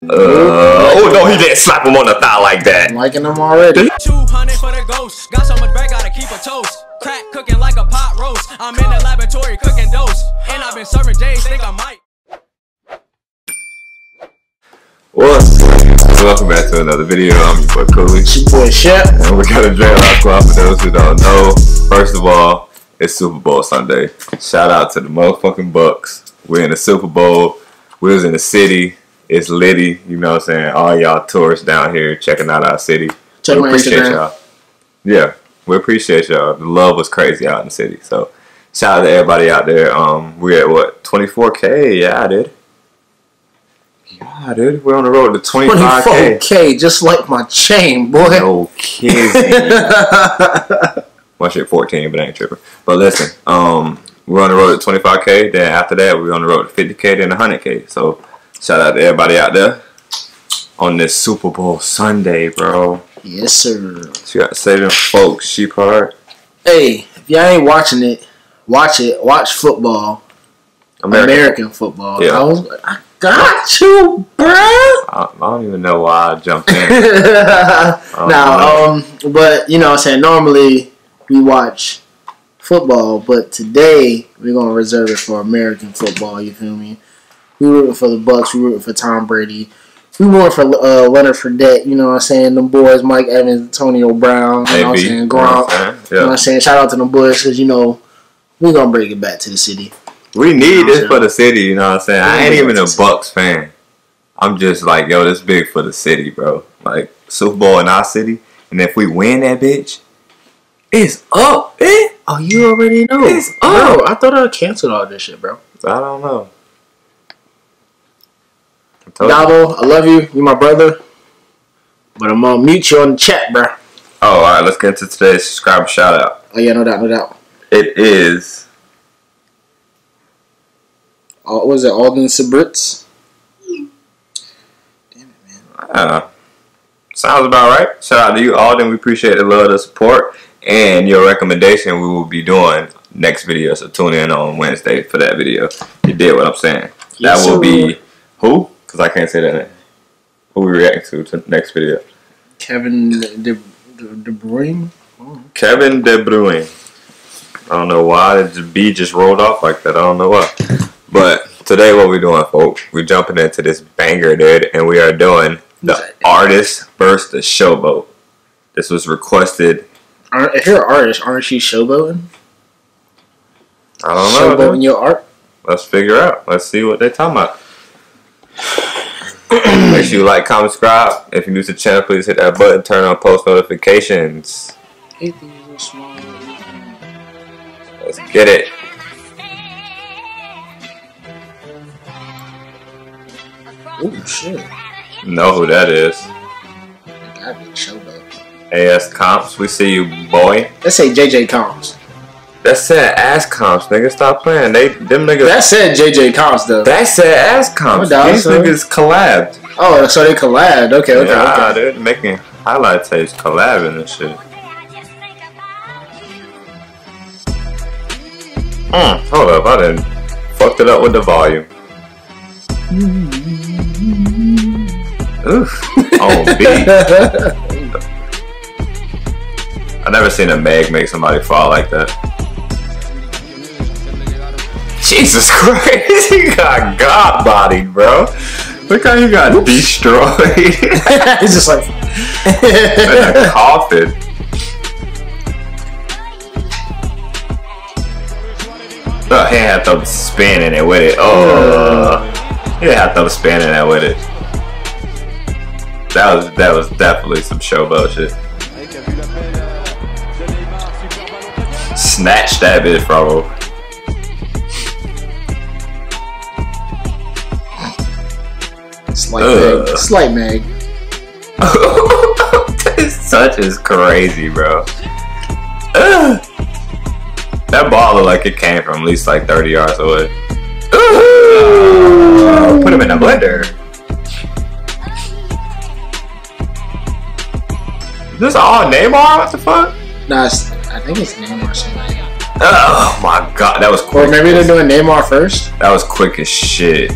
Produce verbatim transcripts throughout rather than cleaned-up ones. Uh, oh no, he didn't slap him on the thigh like that. I'm liking him already. two hundred for the ghost. Got so much bread, gotta keep a toast. Crack cooking like a pot roast. I'm in the laboratory cooking dose. And I've been serving J's, think I might. What's up? Welcome back to another video. I'm your boy Cooley. It's your boy Shep. And we're gonna drain our club for those who don't know. First of all, it's Super Bowl Sunday. Shout out to the motherfucking Bucks. We're in the Super Bowl. We was in the city. It's litty, you know what I'm saying? All y'all tourists down here checking out our city. Check we appreciate y'all. Yeah, we appreciate y'all. The love was crazy out in the city. So, shout out to everybody out there. Um, We're at, what, twenty-four K? Yeah, I did. Yeah, dude. We're on the road to twenty-five K. twenty-four K, just like my chain, boy. No kidding. My shit fourteen, but I ain't tripping. But listen, um, we're on the road to twenty-five K. Then after that, we're on the road to fifty K, then one hundred K. So, shout out to everybody out there on this Super Bowl Sunday, bro. Yes, sir. She got saving folks, sheep hard. Hey, if y'all ain't watching it, watch it. Watch football. American, American football. Yeah. I, was, I got you, bro. I, I don't even know why I jumped in. I now, um, but, you know what I'm saying, normally we watch football, but today we're going to reserve it for American football, you feel me? We rooting for the Bucks. We rooting for Tom Brady. We rooting for uh, Leonard Fournette. You know what I'm saying? Them boys, Mike Evans, Antonio Brown. You know what I'm saying? Gronk. You know what I'm saying? Shout out to them boys because, you know, we going to bring it back to the city. We need this for the city. You know what I'm saying? I ain't even a Bucks fan. I'm just like, yo, this big for the city, bro. Like, Super Bowl in our city. And if we win that bitch, it's up, eh? Oh, you already know. It's up. Bro, I thought I canceled all this shit, bro. I don't know. Dabo, I love you. You my brother. But I'm gonna mute you on the chat, bro. Oh, alright. Let's get into today's subscriber shout out. Oh, yeah. No doubt. No doubt. It is. Oh, what was it? Alden Sabritz? Damn it, man. Uh, sounds about right. Shout out to you, Alden. We appreciate the love, the support, and your recommendation. We will be doing next video. So tune in on Wednesday for that video. You did what I'm saying. Yes, that will be who? Because I can't say that name. Who we react to, to next video? Kevin De, De, De, De Bruyne? Oh. Kevin De Bruyne. I don't know why the B just rolled off like that. I don't know why. But today what we doing, folks, we're jumping into this banger, dude. And we are doing the artist versus the showboat. This was requested. Aren't, if you're an artist, aren't you showboating? I don't know. Showboating dude. Your art? Let's figure out. Let's see what they're talking about. Make sure you like, comment, subscribe. If you're new to the channel, please hit that button, turn on post notifications. Let's get it. Oh shit. Know who that is. A S Comps, we see you, boy. Let's say J J Comps. That said ass comps, nigga. Stop playing. They them niggas. That said J J Comps though. That said ass comps. Doubt, These so. niggas collabed. Oh, so they collabed. Okay, okay. Yeah, okay. They're making highlight tapes collabing and shit. Mm, hold up, I done fucked it up with the volume. Oof. On beat. I never seen a Meg make somebody fall like that. Jesus Christ, he got God bodied, bro. Look how he got destroyed. He's just like in a coffin. The hand had to spin in it with it. Oh, yeah. He had to spin in it with it. That was that was definitely some showboat shit. Snatch that bitch from him. Slight Ugh. Meg. Slight Meg. This such is crazy, bro. Ugh. That ball looked like it came from at least like thirty yards away. Uh, put him in a blender. Is this all Neymar? What the fuck? Nah, it's, I think it's Neymar somebody. Oh my god, that was quick. Or maybe they're doing Neymar first? That was quick as shit.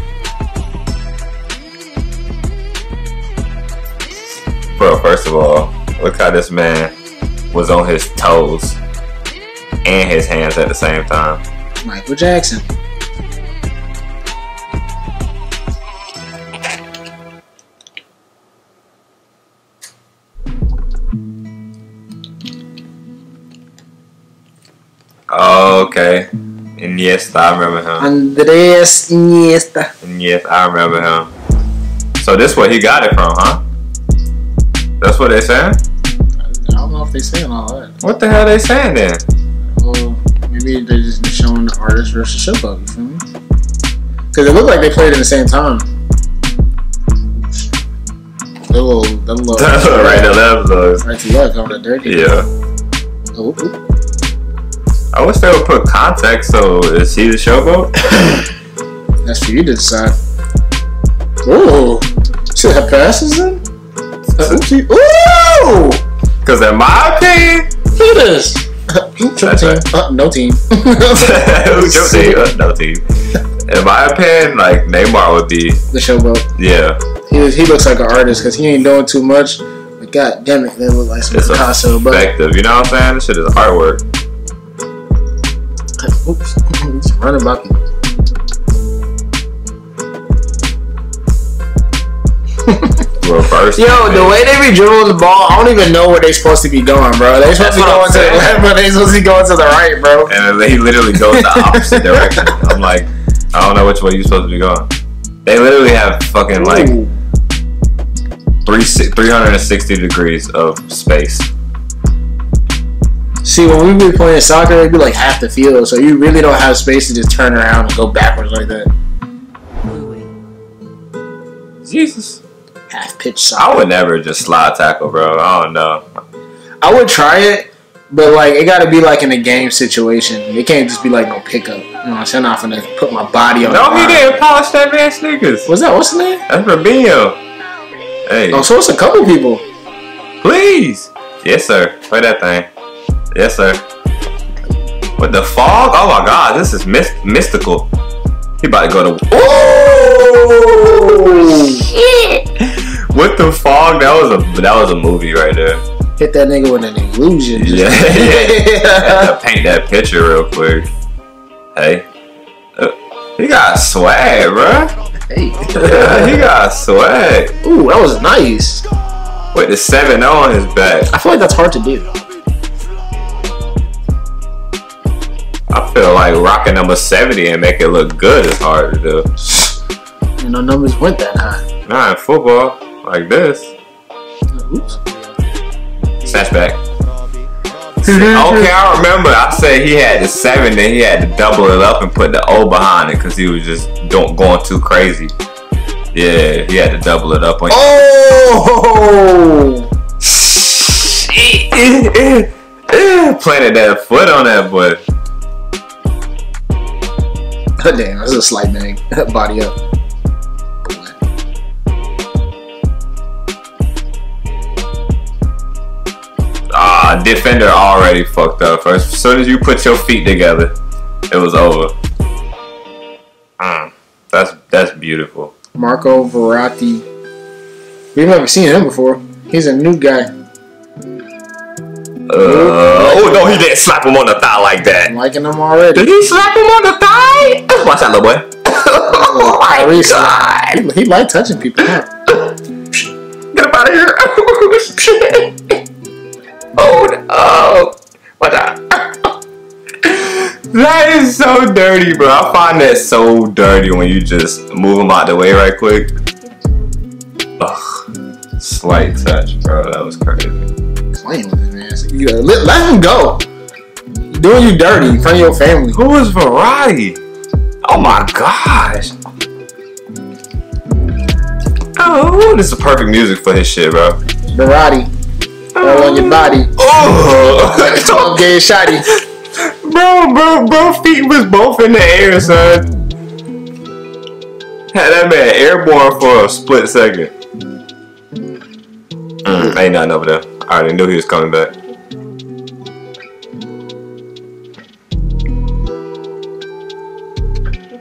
Bro, first of all, look how this man was on his toes and his hands at the same time. Michael Jackson. Oh, okay. Iniesta, I remember him. Andres Iniesta. Iniesta, I remember him. So this is where he got it from, huh? That's what they saying? I don't know if they saying all that. What the hell they saying then? Well, maybe they just showing the artist versus show up, you feel me? Because it looked like they played at the same time. That little, that little right to left, though. Right to left, on that dirty. Yeah. Ooh, ooh. I wish they would put context, so is he the showboat? That's for you to decide. Ooh. Should I have passes in? Ooh! Because in my opinion, look at this. Team. Uh, no team. team. Uh, no team. In my opinion, like, Neymar would be the showboat. Yeah. He, he looks like an artist because he ain't doing too much. But god damn it, they look like some Picasso. It's effective. You know what I'm saying? This shit is artwork. Oops, it's running back. Reverse. Yo, man. The way they be dribbling the ball, I don't even know where they supposed to be going, bro. They supposed That's to be going to the left, but they supposed to be going to the right, bro. And he literally goes the opposite direction. I'm like, I don't know which way you supposed to be going. They literally have fucking like three three hundred and sixty degrees of space. See, when we be playing soccer, it'd be like half the field, so you really don't have space to just turn around and go backwards like that. Jesus. Half pitch soccer. I would never just slide tackle, bro. I don't know. I would try it, but like it gotta be like in a game situation. It can't just be like no pickup. You know what I'm saying? I'm not finna put my body on. No, he didn't polish that man's sneakers. What's that? What's the name? That's Rubinho. Hey. Oh, so it's a couple people. Please. Yes, sir. Play that thing. Yes, sir. With the fog? Oh my god, this is myst mystical. He about to go to. Oh shit! With the fog, that was a that was a movie right there. Hit that nigga with an illusion. Yeah, yeah. Had to paint that picture real quick. Hey, uh, he got swag, bro. Hey, yeah, he got swag. Ooh, that was nice. With the seven oh on his back. I feel like that's hard to do. I feel like rocking number seventy and make it look good is hard to do. You know, numbers went that high. Nah, in football, like this. Oops. Snatchback. Okay, I remember. I said he had the seven, then he had to double it up and put the O behind it because he was just don't going too crazy. Yeah, he had to double it up on. Oh! Shit! Planted that foot on that boy. Damn, that's a slight bang. Body up. Ah, defender already fucked up. As soon as you put your feet together, it was over. Mm, that's that's beautiful. Marco Verratti. We've never seen him before. He's a new guy. Uh, oh no, he didn't slap him on the thigh like that. I'm liking him already. Did he slap him on the thigh? Watch that little boy. Oh, oh my god. god. He, he liked touching people. Huh? Get up out of here. Oh no. Watch out. That is so dirty, bro. I find that so dirty when you just move him out the way right quick. Ugh. Slight touch, bro. That was crazy. Playing with his ass. You gotta let, let him go. Doing you dirty in front of your family. Who is Verratti? Oh my gosh. Oh, this is perfect music for his shit, bro. Verratti. All on your body. Oh, it's all gay shotty. Bro, bro, bro, feet was both in the air, son. Had that man airborne for a split second. Mm, ain't nothing over there. I already knew he was coming back.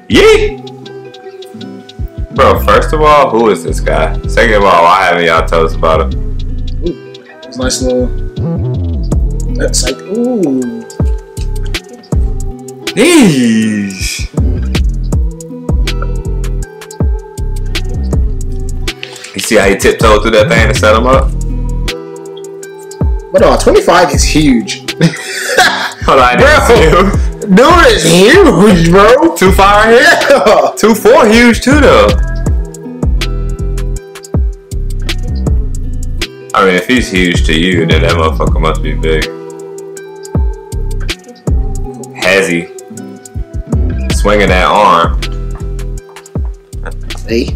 Yeet! Bro, first of all, who is this guy? Second of all, why haven't y'all told us about him? nice little website. Ooh. Eesh. You see how he tiptoed through that thing to set him up? But uh, twenty-five is huge. Hold on, bro. Dude is huge, bro. Two fire here. Yeah. Two four huge too though. I mean, if he's huge to you, then that motherfucker must be big. Has he? Swinging that arm. See?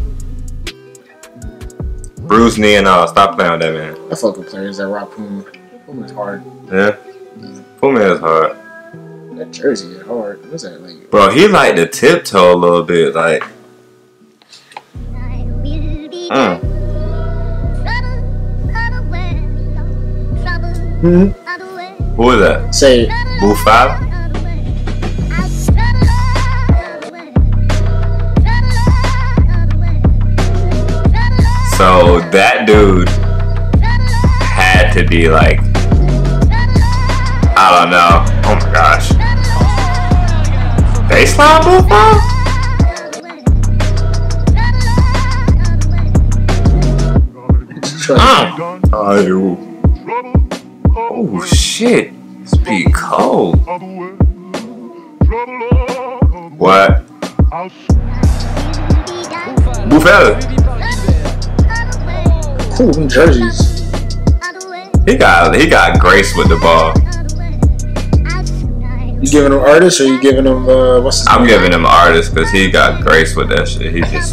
Bruce knee and all. Stop playing with that man. I fuck with players that rock Puma. Puma's hard. Yeah. Puma is hard. That jersey is hard. What's that like? Bro, he like to tiptoe a little bit, like. Mm. Mm-hmm. Who is that? Say Boo Five. So that dude had to be like, I don't know. Oh my gosh. Baseline Boo Five? Oh. Oh. Oh shit, it's be cold. What? Buffalo. Cool jerseys. He got he got grace with the ball. You giving him artists or you giving him uh what's his name? I'm giving him artists because he got grace with that shit. He just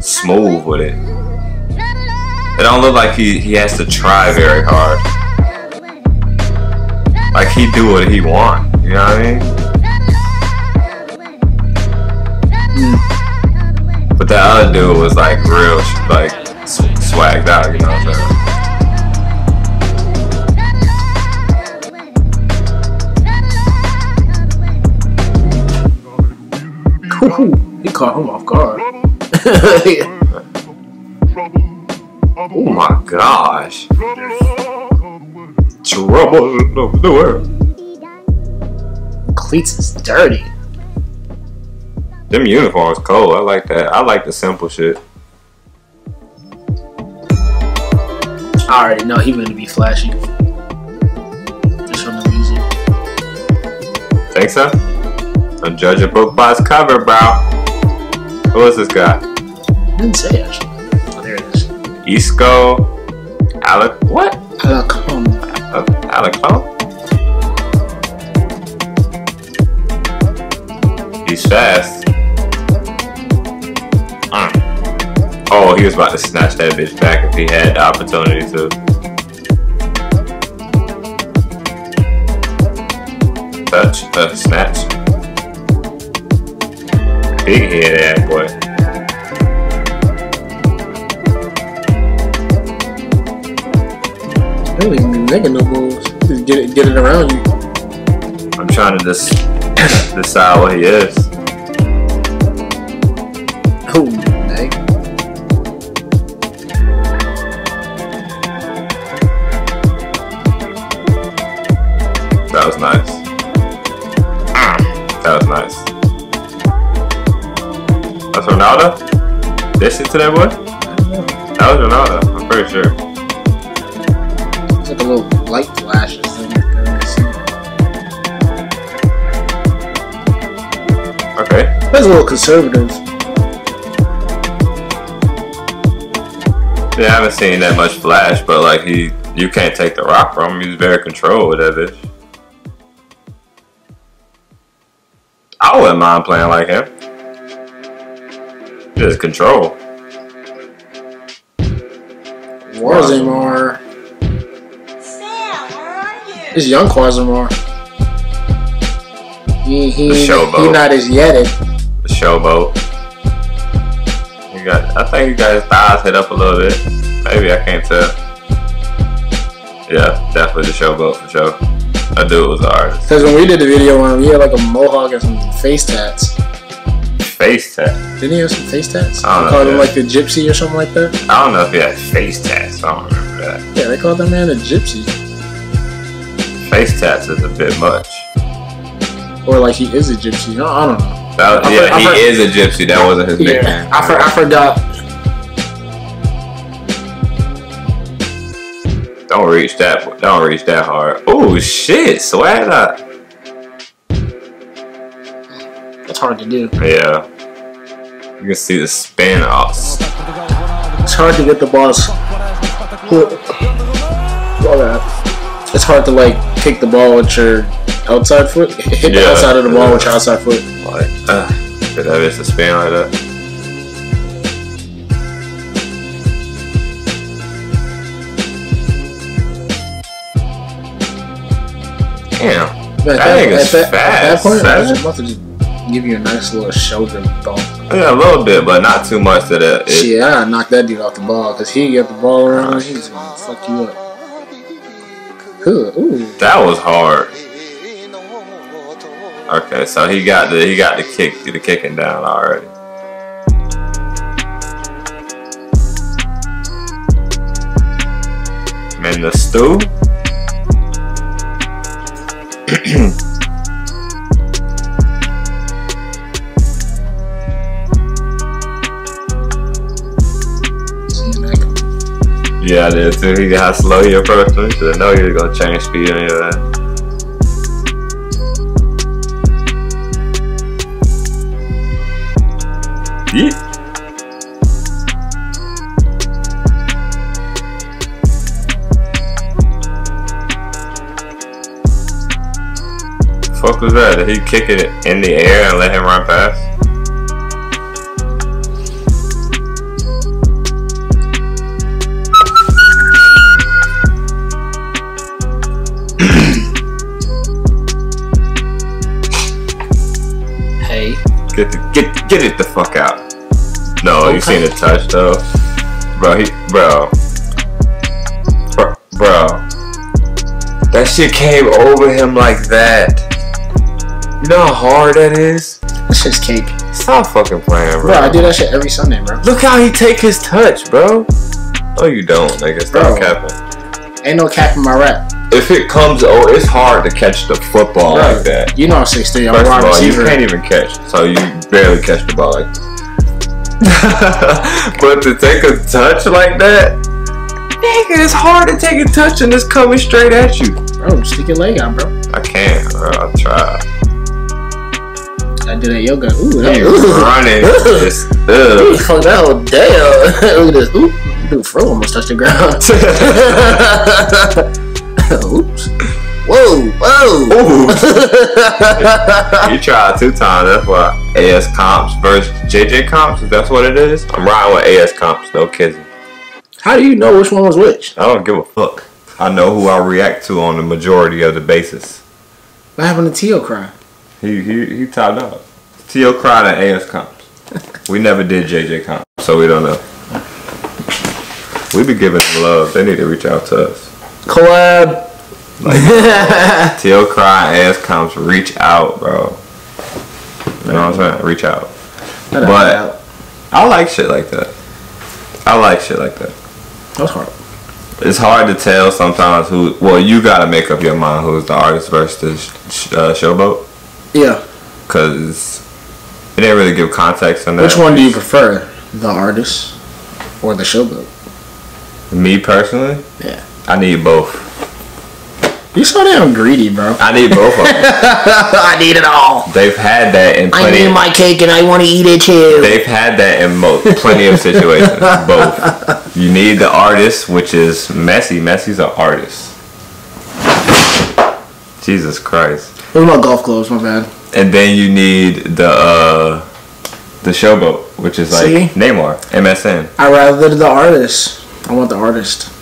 smooth with it. It don't look like he, he has to try very hard. Like he do what he want, you know what I mean? Mm. But that other dude was like real, like swagged out, you know what I'm saying? Ooh, he caught him off guard. Yeah. Oh my gosh. Trouble of the world. Cleats is dirty. Them uniforms cold. I like that. I like the simple shit. I already know he gonna be flashing. Just from the music. Think so? Don't judge a book by its cover, bro. Who is this guy? I didn't say actually. Oh, there it is. Isco Alec. What? Alec. Um, Alec, huh? He's fast. Mm. Oh, he was about to snatch that bitch back if he had the opportunity to. Touch, uh, snatch. Big head ass boy. I don't even be making no moves. Just get it, get it around you. I'm trying to just decide what he is. Oh, dang. That was nice. That was nice. That's Ronaldo? This shit to that boy? That was Ronaldo, I'm pretty sure. Like a little light flashes in there. Okay. That's a little conservative. Yeah, I haven't seen that much flash, but like he, you can't take the rock from him. He's very controlled with that bitch. I wouldn't mind playing like him. Just control. Quasimar. It's young Quasimar. He, he, he not as yet. The showboat. He got, I think he got his thighs hit up a little bit. Maybe, I can't tell. Yeah, definitely the showboat for sure. That dude was an artist. Because when we did the video on him, he had like a mohawk and some face tats. Face tats? Didn't he have some face tats? I don't know. Called him like the gypsy or something like that? I don't know if he had face tats. I don't remember that. Yeah. Yeah, they called that man a gypsy. Face tats is a bit much. Or like he is a gypsy. No, I don't know. That was, yeah, for, he for, is a gypsy. That wasn't his nickname. Yeah, I, for, I forgot. Don't reach that. Don't reach that hard. Oh shit! Swag up. That's hard to do. Yeah. You can see the spin offs. It's hard to get the balls. All that. It's hard to like kick the ball with your outside foot. Hit yeah, the outside of the ball yeah. with your outside foot. Like, ah, uh, could have just a spin like that. Damn. That, that thing is fast. At that point, I was about to just give you a nice little shoulder bump. Yeah, a little bit, but not too much to that. It, Shit, I knocked that dude off the ball because he get the ball around, right. He's gonna fuck you up. Good. Ooh. That was hard. Okay, so he got the he got the kick the kicking down already. And the stew. Yeah, I did too. He got how slow your first one. Should have known you were gonna change speed on your ass. Yeah. Fuck was that? Did he kick it in the air and let him run past? Hey. Get the get get it the fuck out. No, you seen the touch though, bro. He, bro, bro, bro. That shit came over him like that. You know how hard that is. That shit's cake. Stop fucking playing, bro. Bro, I do that shit every Sunday, bro. Look how he take his touch, bro. Oh, you don't, nigga. Stop capping. Ain't no cap in my rap. If it comes, oh, it's hard to catch the football bro, like that. You know, I'm sixteen. First I'm of all, you can't even catch, so you barely catch the ball like that. But to take a touch like that, nigga, it's hard to take a touch and it's coming straight at you. Bro, stick your leg out, bro. I can't, bro. I'll try. I did a yoga. Ooh, that was running. Just, ugh. Fuck that whole damn. Look at this. Oop. Dude, Fro almost touched the ground. Oops. Whoa, whoa. You tried two times, that's why. A S Comps versus J J Comps, if that's what it is. I'm riding with A S Comps, no kidding. How do you know which one was which? I don't give a fuck. I know who I react to on the majority of the basis. What happened to Teal Cry? He he he tied up. Teal Cry and A S Comps. We never did J J Comps, so we don't know. We be giving them love. They need to reach out to us. Collab. Like, bro, Teal Cry, A S Comps, reach out, bro. You know what I'm saying? Reach out. That but out. I like shit like that. I like shit like that. That's hard. It's hard to tell sometimes who. Well, you gotta make up your mind who's the artist versus the sh uh, showboat. Yeah. Because it didn't really give context on that. Which one do you prefer? The artist or the showboat? Me personally? Yeah. I need both. You so damn greedy, bro. I need both of them. I need it all. They've had that in plenty. I need my cake and I want to eat it too. They've had that in mo plenty of situations. Both. You need the artist, which is Messi. Messi's an artist. Jesus Christ. Those are my golf clubs, my bad. And then you need the uh, the showboat, which is like See? Neymar, M S N. I rather the artist. I want the artist.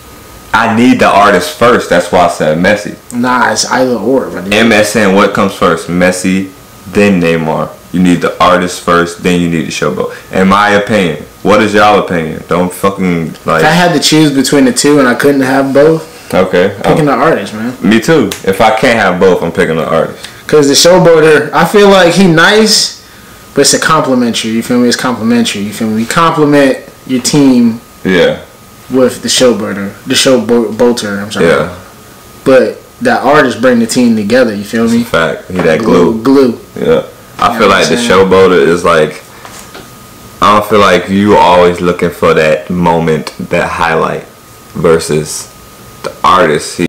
I need the artist first. That's why I said Messi. Nah, it's either or. M S N, what comes first? Messi, then Neymar. You need the artist first, then you need the showboat. In my opinion. What is y'all opinion? Don't fucking, like... If I had to choose between the two and I couldn't have both, okay, picking I'm, the artist, man. Me too. If I can't have both, I'm picking the artist. Because the showboater, I feel like he nice, but it's a complimentary. You feel me? It's complimentary. You feel me? You compliment your team. Yeah. with the showboater, the showboater. I'm sorry. Yeah. But that artist bring the team together. You feel me? It's a fact. He that glue. Glue. Yeah. I you feel like the showboater is like. I don't feel like you always looking for that moment, that highlight, versus the artist. He